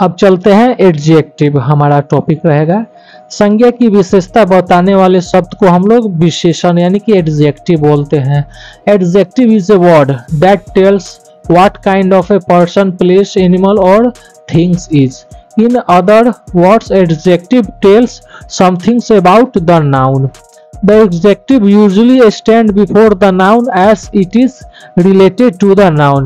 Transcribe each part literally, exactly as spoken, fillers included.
अब चलते हैं एडजेक्टिव। हमारा टॉपिक रहेगा संज्ञा की विशेषता बताने वाले शब्द को हम लोग विशेषण यानी कि एडजेक्टिव बोलते हैं। Adjective is a word that tells what kind of a person place animal और things is. In other words adjective tells somethings about the noun. The adjective usually stand before the noun as it is related to the noun.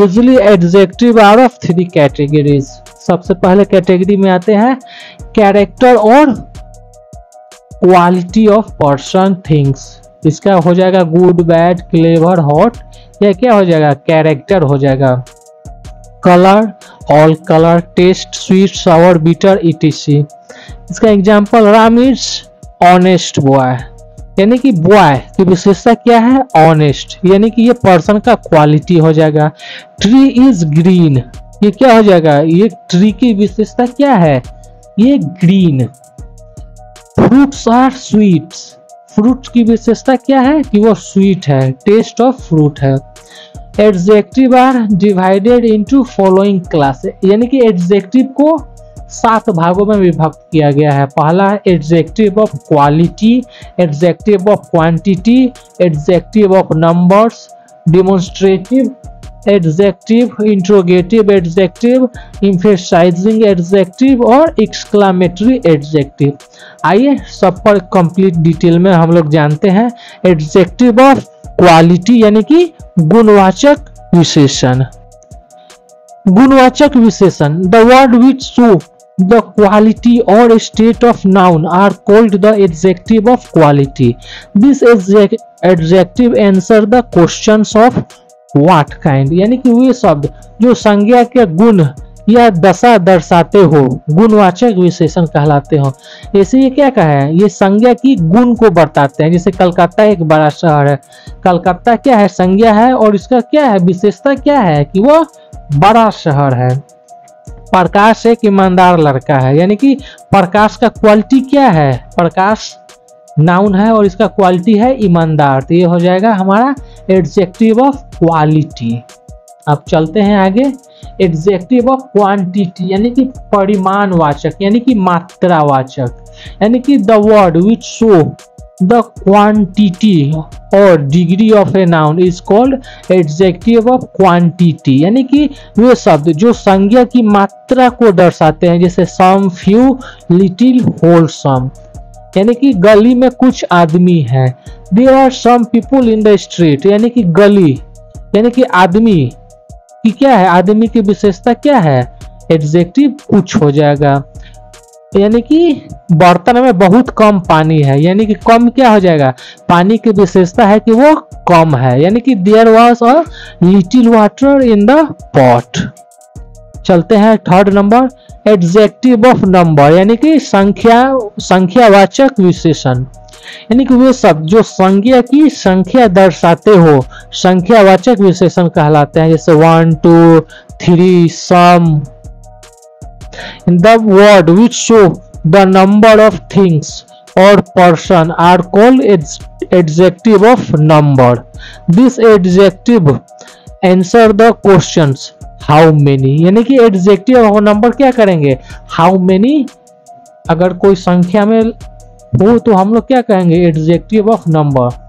Usually adjective are of three categories. सबसे पहले category में आते हैं character और quality of person things. इसका हो जाएगा good, bad, clever, hot, या क्या हो जाएगा कैरेक्टर हो जाएगा। Colour, all colour, taste, sweet, sour, bitter, E T C. इसका example Ram is honest boy, यानी कि बॉय की विशेषता क्या है ऑनेस्ट, यानी कि ये पर्सन का क्वालिटी हो जाएगा। ट्री इज ग्रीन, ये क्या हो जाएगा, ये ट्री की विशेषता क्या है, ये green. Fruits are sweets, fruit की विशेषता क्या है कि वो स्वीट है, टेस्ट ऑफ फ्रूट है। Adjective are divided into following classes, यानी कि एडजेक्टिव को सात भागों में विभक्त किया गया है। पहला है adjective of quality, adjective of quantity, adjective of numbers, demonstrative adjective, interrogative adjective, emphasising adjective और एक्सक्लामेटरी एडजेक्टिव। आइए सब पर कंप्लीट डिटेल में हम लोग जानते हैं। एडजेक्टिव ऑफ क्वालिटी यानी कि गुणवाचक विशेषण। गुणवाचक विशेषण the word which show the quality और state of noun are called the adjective of quality. This adjective answer the questions of what kind, यानी कि वे शब्द जो संज्ञा के गुण या दशा दर्शाते हो गुणवाचक विशेषण कहलाते हो। ऐसे ये क्या कहा है, ये संज्ञा की गुण को बताते हैं। जैसे कलकत्ता एक बड़ा शहर है, कलकत्ता क्या है संज्ञा है और इसका क्या है विशेषता क्या है कि वो बड़ा शहर है। प्रकाश एक ईमानदार लड़का है, यानी कि प्रकाश का क्वालिटी क्या है, प्रकाश नाउन है और इसका क्वालिटी है ईमानदार, तो ये हो जाएगा हमारा एडजेक्टिव ऑफ क्वालिटी। अब चलते हैं आगे एडजेक्टिव ऑफ क्वांटिटी यानी कि परिमाणवाचक यानी कि मात्रावाचक, यानी कि the word which show the quantity और degree of a noun is called adjective of quantity, यानी कि वे शब्द जो संज्ञा की मात्रा को दर्शाते हैं। जैसे some, few, little, whole some, यानी कि गली में कुछ आदमी है। There are some people in the street, यानी कि गली यानी कि आदमी की क्या है, आदमी की विशेषता क्या है एडजेक्टिव कुछ हो जाएगा। यानी कि बर्तन में बहुत कम पानी है, यानी कि कम क्या हो जाएगा पानी की विशेषता है कि वो कम है, यानी कि there was a little water in the pot. चलते हैं third number adjective of number यानी कि संख्या संख्यावाचक विशेषण, यानी कि वे शब्द जो संज्ञा की संख्या दर्शाते हो संख्यावाचक विशेषण कहलाते हैं। जैसे one, two, three, some. The word which show the number of things और person are called adjective of number. This adjective answer the questions how many, यानी कि एडजेक्टिव ऑफ नंबर क्या करेंगे हाउ मेनी, अगर कोई संख्या में वो तो हम लोग क्या कहेंगे adjective of number.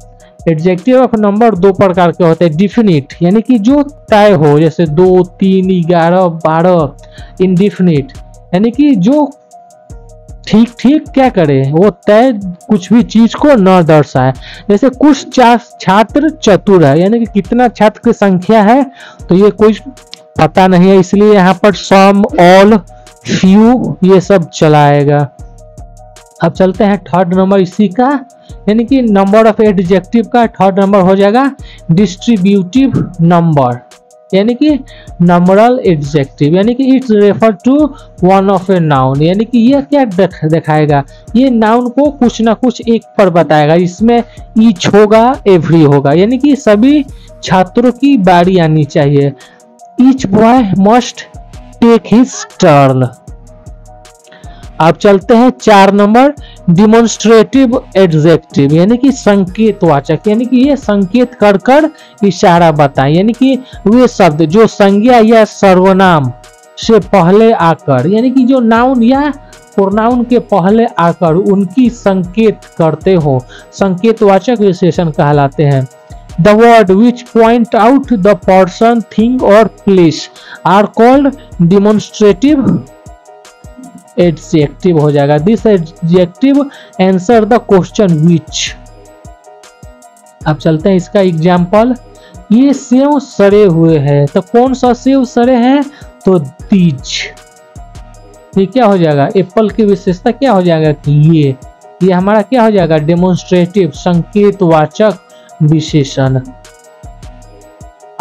Adjective of number दो प्रकार के होते हैं, डिफिनिट यानी कि जो तय हो, जैसे दो, तीन, ग्यारह, बारह। इनडिफिनिट यानी कि जो ठीक ठीक क्या करे वो तय कुछ भी चीज को न दर्शाए। जैसे कुछ छात्र चतुर है, यानी कि कितना छात्र की संख्या है तो ये कुछ पता नहीं है, इसलिए यहाँ पर सम, ऑल, फ्यू ये सब चलाएगा। अब चलते हैं थर्ड नंबर इसी का, यानी कि नंबर ऑफ एडजेक्टिव का थर्ड नंबर हो जाएगा डिस्ट्रीब्यूटिव नंबर यानी कि नंबरल एडजेक्टिव, यानी कि it's refer to one of a noun, यानी कि यह क्या दिखाएगा ये नाउन को कुछ ना कुछ एक पर बताएगा। इसमें ईच होगा, एवरी होगा, यानी कि सभी छात्रों की बारी आनी चाहिए। Each boy must take his turn. आप चलते हैं चार नंबर डिमोन्स्ट्रेटिव एडजेक्टिव यानी कि संकेतवाचक, यानी कि ये संकेत कर कर इशारा बताएं, यानी कि वे शब्द जो संज्ञा या सर्वनाम से पहले आकर, यानी कि जो नाउन या प्रोनाउन के पहले आकर उनकी संकेत करते हो, संकेतवाचक विशेषण कहलाते हैं। The word which point out the person, thing or place are called demonstrative adjective हो जाएगा। This adjective answer the question which। अब चलते हैं इसका एग्जाम्पल। ये सेव सड़े हुए हैं, तो कौन सा सेव सड़े हैं? तो दीज। ये क्या हो जाएगा? एप्पल की विशेषता क्या हो जाएगा कि ये ये हमारा क्या हो जाएगा? डेमोन्स्ट्रेटिव संकेतवाचक विशेषण।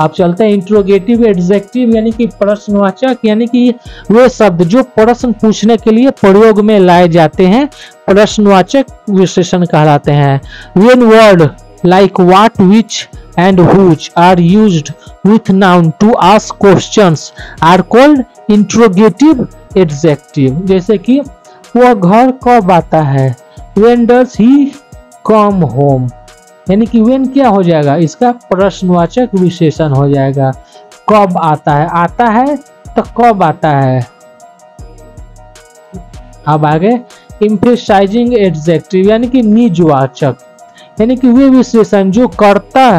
आप चलते हैं इंट्रोगेटिव एडजेक्टिव, यानी कि प्रश्नवाचक, यानी कि वे शब्द जो प्रश्न पूछने के लिए प्रयोग में लाए जाते हैं प्रश्नवाचक विशेषण कहलाते हैं। When word like what, which and which are used with noun to ask questions are called interrogative adjective। जैसे कि वह घर कब आता है, when does he come home, यानी कि when क्या हो जाएगा? इसका प्रश्नवाचक विशेषण हो जाएगा। कब आता है, आता है तो कब आता है। अब आगे emphasizing adjective, यानी कि निजवाचक, यानी कि वे विशेषण जो कर्ता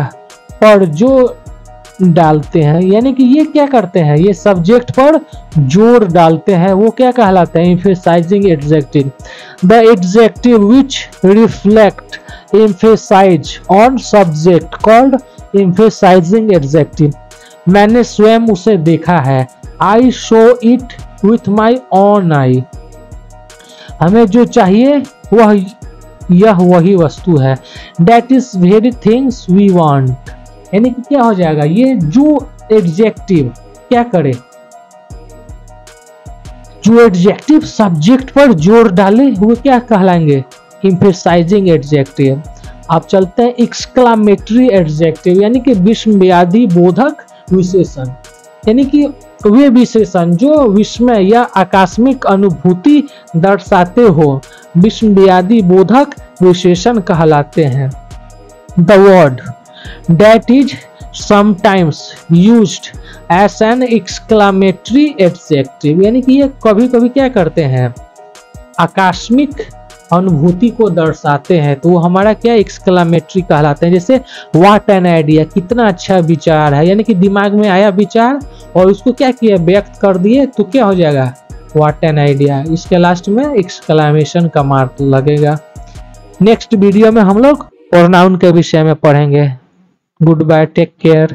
पर जो डालते हैं, यानी कि ये क्या करते हैं? ये सब्जेक्ट पर जोर डालते हैं, वो क्या कहलाते हैं? Emphasizing adjective. The adjective which reflect emphasise on subject called emphasizing adjective. मैंने स्वयं उसे देखा है, I show it with my own eye. हमें जो चाहिए वह यह वही वस्तु है। That is very things we want, यानी कि क्या हो जाएगा? ये जो एडजेक्टिव क्या करे? जो एडजेक्टिव सब्जेक्ट पर जोर डाले वो क्या कहलाएंगे? Emphasizing adjective. आप चलते हैं एक्सक्लामेटरी एडजेक्टिव, यानी कि विस्मयादि बोधक विशेषण, यानी कि वे विशेषण जो विस्मय या आकस्मिक अनुभूति दर्शाते हो विस्मयादि बोधक विशेषण कहलाते हैं। The word that is sometimes used as an exclamatory adjective, यानी कि ये कभी कभी क्या करते हैं? आकस्मिक अनुभूति को दर्शाते हैं, तो वो हमारा क्या? एक्सक्लामेटरी कहलाते हैं। जैसे व्हाट एन आइडिया, कितना अच्छा विचार है, यानी कि दिमाग में आया विचार और उसको क्या किया? व्यक्त कर दिए, तो क्या हो जाएगा? What an idea. इसके लास्ट में एक्सक्लामेशन का मार्क लगेगा। नेक्स्ट वीडियो में हम लोग प्रोनाउन के विषय में पढ़ेंगे। Good bye, take care.